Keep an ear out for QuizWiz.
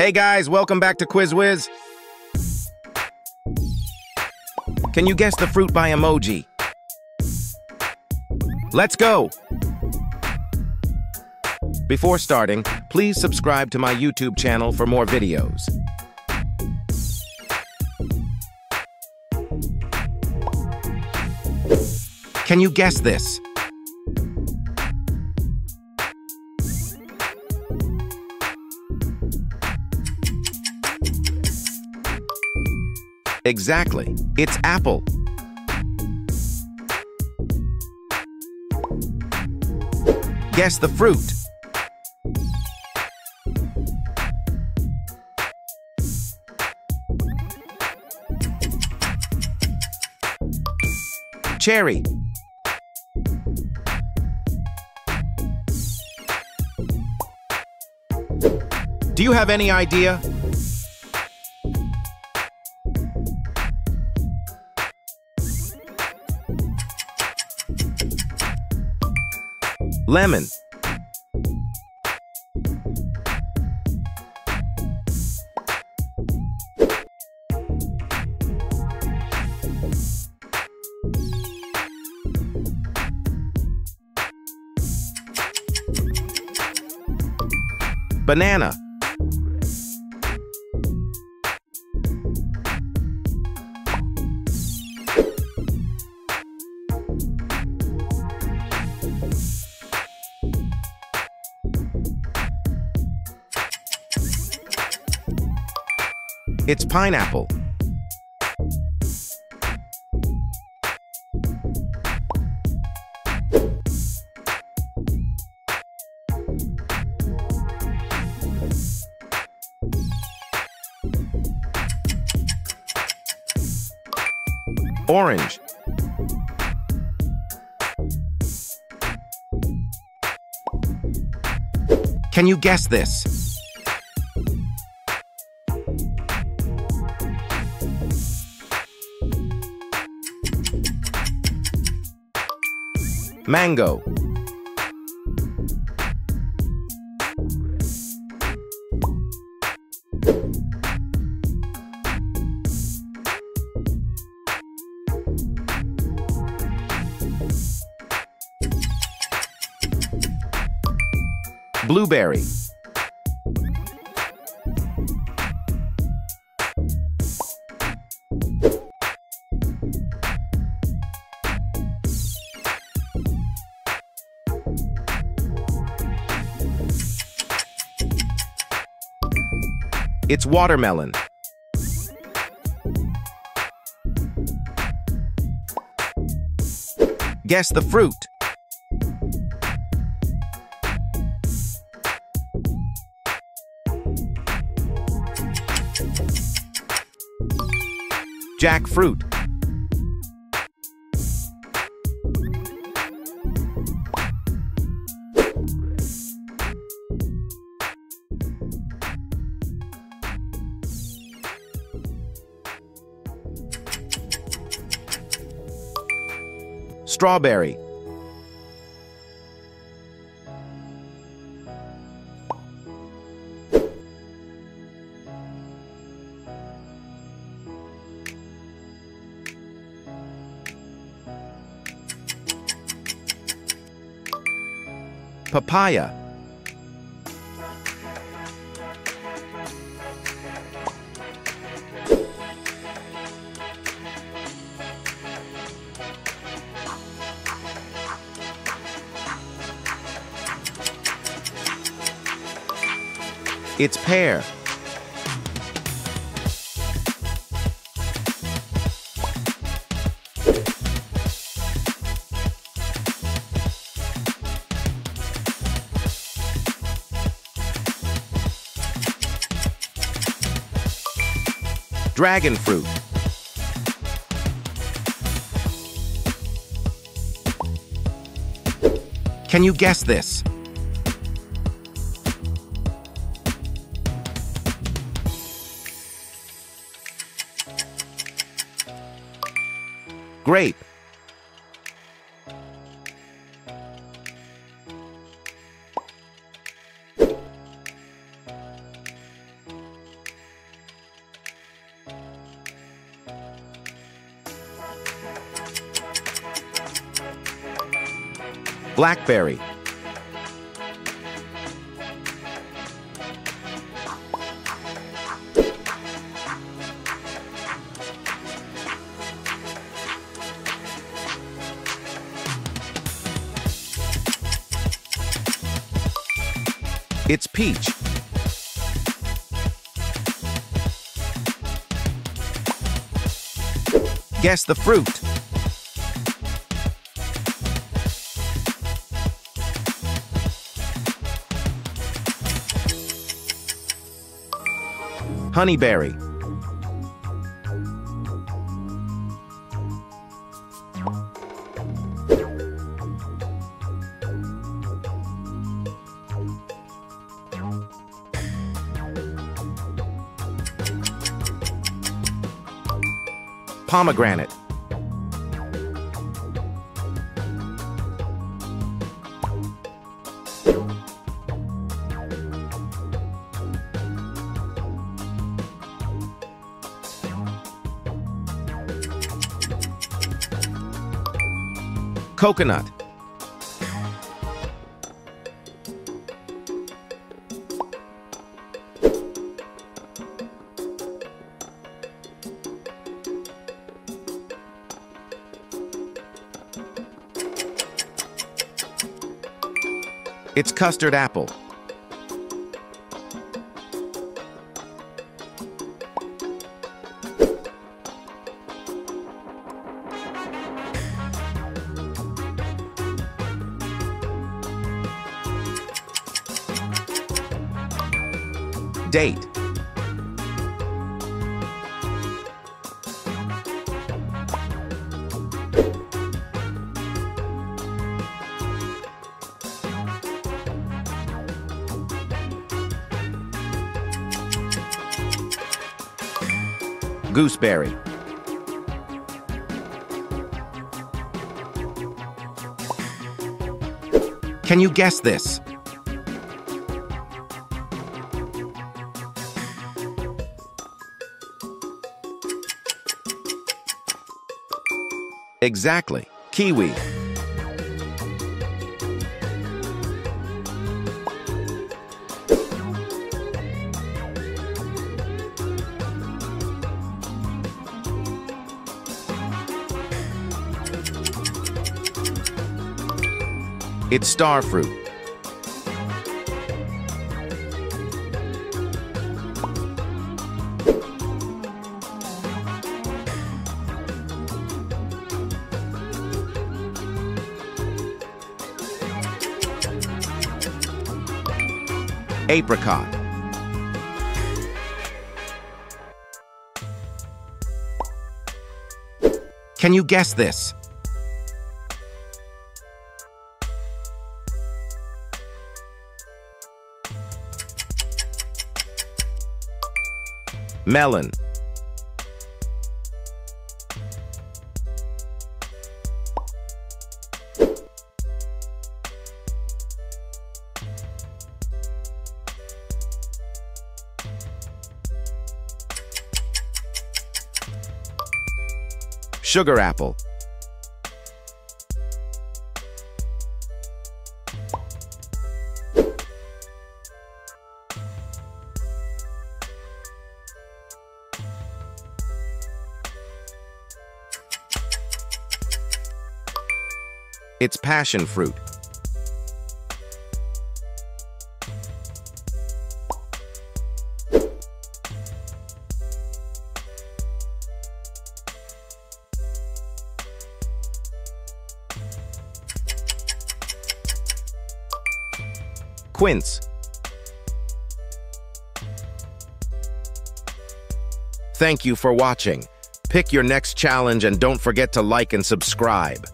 Hey guys, welcome back to QuizWiz. Can you guess the fruit by emoji? Let's go! Before starting, please subscribe to my YouTube channel for more videos. Can you guess this? Exactly, it's apple. Guess the fruit. Cherry. Do you have any idea? Lemon. Banana. It's pineapple. Orange. Can you guess this? Mango. Blueberry. It's watermelon. Guess the fruit. Jackfruit. Strawberry. Papaya. It's pear. Dragon fruit. Can you guess this? Grape. Blackberry. It's peach. Guess the fruit. Honeyberry. Pomegranate. Coconut. It's custard apple. Date. Gooseberry. Can you guess this? Exactly. Kiwi. It's star fruit. Apricot. Can you guess this? Melon. Sugar apple. It's passion fruit. Quince. Thank you for watching. Pick your next challenge and don't forget to like and subscribe.